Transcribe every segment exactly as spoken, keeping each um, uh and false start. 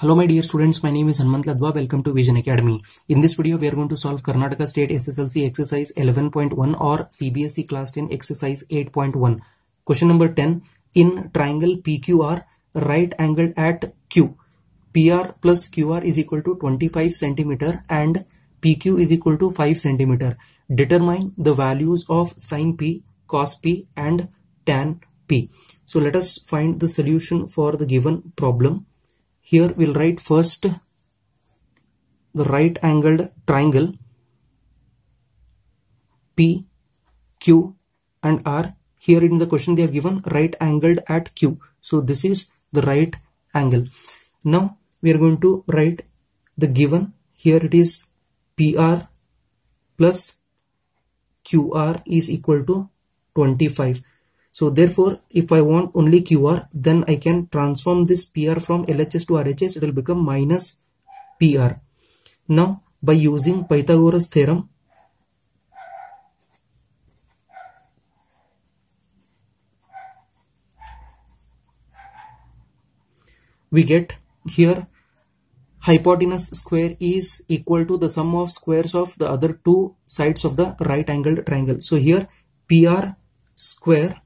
Hello my dear students, my name is Hemant Ladwa. Welcome to Vision Academy. In this video we are going to solve Karnataka State S S L C exercise eleven point one or C B S E class ten exercise eight point one. Question number ten. In triangle P Q R right angled at Q, P R plus Q R is equal to twenty-five centimeters and P Q is equal to five centimeters. Determine the values of sin P, cos P and tan P. So let us find the solution for the given problem. Here we'll write first the right angled triangle P, Q and R. Here in the question they are given right angled at Q. So this is the right angle. Now we are going to write the given. Here it is P R plus Q R is equal to twenty-five. So therefore, if I want only Q R, then I can transform this P R from L H S to R H S. It will become minus P R. Now, by using Pythagoras theorem, we get here hypotenuse square is equal to the sum of squares of the other two sides of the right angled triangle. So here P R square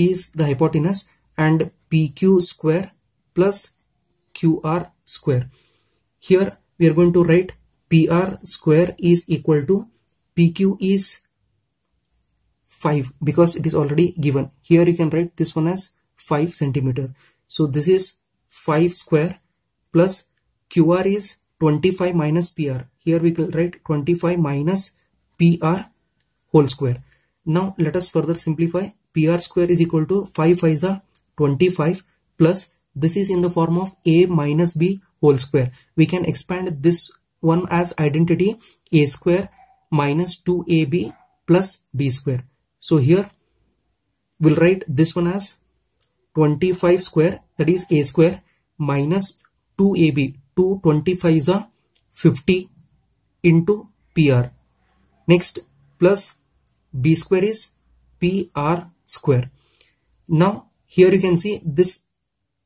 is the hypotenuse and P Q square plus Q R square. Here we are going to write P R square is equal to P Q is five because it is already given. Here you can write this one as five centimeters. So this is five square plus Q R is twenty-five minus P R. Here we can write twenty-five minus P R whole square. Now let us further simplify. P R square is equal to five fives are twenty-five plus this is in the form of A minus B whole square. We can expand this one as identity A square minus two A B plus B square. So here we'll write this one as twenty-five square, that is A square minus two A B. two twenty-fives are fifty into P R. Next plus B square is P R square. Now here you can see this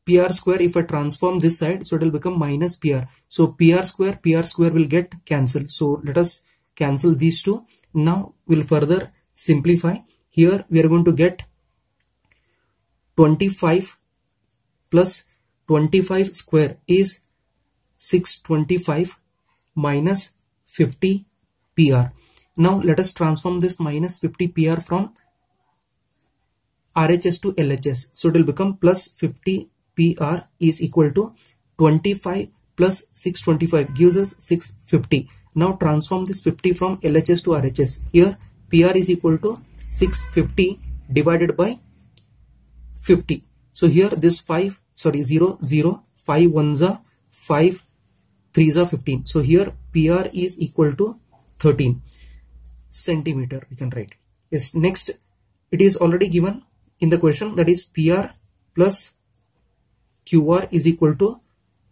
P R square, if I transform this side, so it will become minus P R. So P R square, P R square will get cancelled. So let us cancel these two. Now we'll further simplify. Here we are going to get twenty-five plus twenty-five square is six twenty-five minus fifty P R. Now let us transform this minus fifty P R from R H S to L H S. So it will become plus fifty P R is equal to twenty-five plus six twenty-five gives us six fifty. Now transform this fifty from L H S to R H S. Here P R is equal to six fifty divided by fifty. So here this five sorry zero zero five ones are five threes are fifteen. So here P R is equal to thirteen centimeters we can write. Yes, next it is already given in the question, that is P R plus Q R is equal to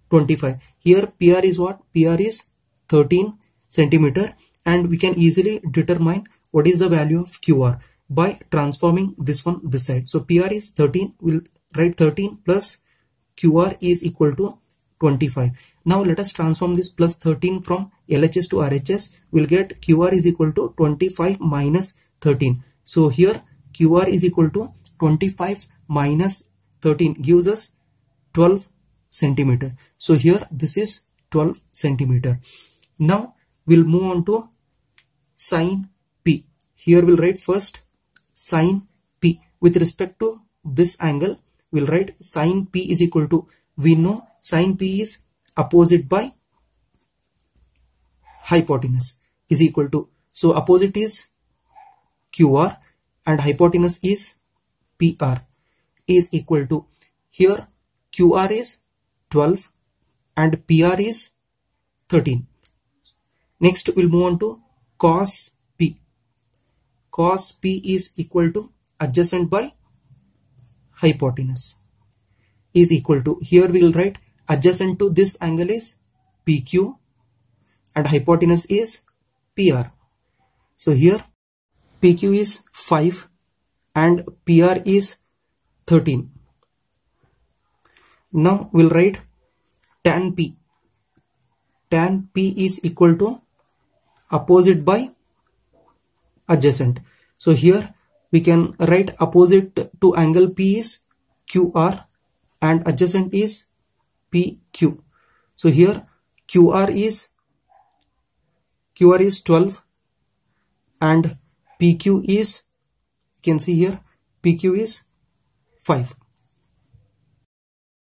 twenty-five. Here P R is what? P R is thirteen centimeters and we can easily determine what is the value of Q R by transforming this one this side. So P R is thirteen, we'll write thirteen plus Q R is equal to twenty-five. Now let us transform this plus thirteen from L H S to R H S. We'll get Q R is equal to twenty-five minus thirteen. So here Q R is equal to twenty-five minus thirteen gives us twelve centimeters. So here this is twelve centimeters. Now we'll move on to sin P. Here we'll write first sin P. With respect to this angle, we'll write sin P is equal to, we know sin P is opposite by hypotenuse is equal to, so opposite is Q R and hypotenuse is P R is equal to, here Q R is twelve and P R is thirteen. Next we'll move on to cos P. Cos P is equal to adjacent by hypotenuse is equal to, here we will write adjacent to this angle is P Q and hypotenuse is P R. So here P Q is five and P R is thirteen. Now we'll write tan P. Tan P is equal to opposite by adjacent. So here we can write opposite to angle P is Q R and adjacent is P Q. So here Q R is Q R is twelve and P Q is, you can see here, P Q is five.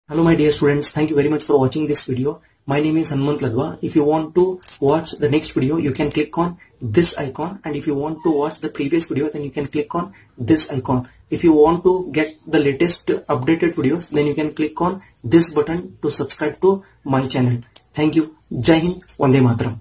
Hello my dear students, thank you very much for watching this video. My name is Hemant Ladwa. If you want to watch the next video, you can click on this icon, and if you want to watch the previous video, then you can click on this icon. If you want to get the latest updated videos, then you can click on this button to subscribe to my channel. Thank you. Jai Hind. Vande Mataram.